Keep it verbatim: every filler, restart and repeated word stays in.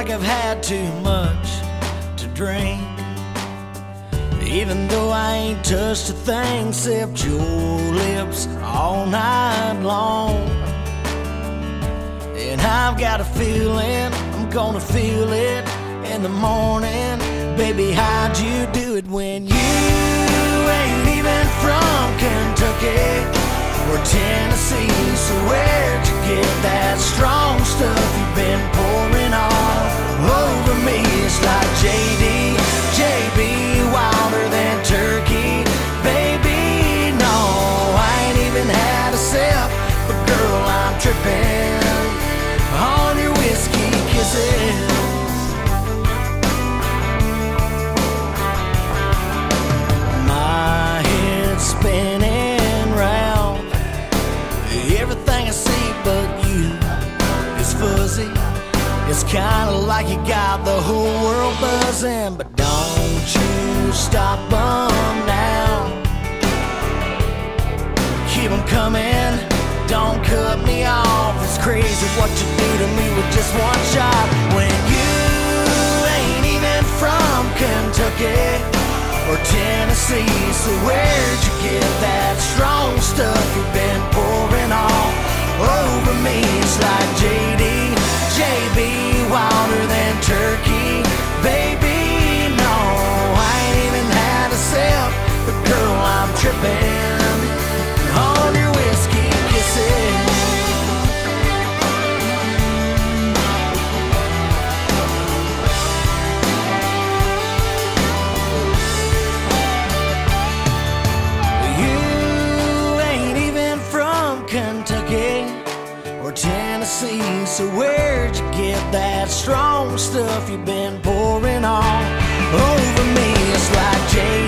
like I've had too much to drink, even though I ain't touched a thing except your lips all night long. And I've got a feeling I'm gonna feel it in the morning. Baby, how'd you do it when you ain't even from Kentucky or Tennessee? So where'd you get that strong stuff you've been pouring all over me? It's like J D, J B, wilder than turkey. Baby, no, I ain't even had a sip, but girl, I'm tripping on your whiskey kisses. Spinning round, everything I see but you is fuzzy. It's kinda like you got the whole world buzzing, but don't you stop 'em now. Keep 'em coming, don't cut me off. It's crazy what you do to me with just one shot. When you ain't even from Kentucky or Tennessee, so where'd you get that strong stuff you've been pouring all over me? It's like J D, J B, wilder than turkey. Baby, no, I ain't even had a sip, but girl, I'm tripping on your whiskey kisses. Tennessee, so where'd you get that strong stuff you've been pouring all over me? It's like J.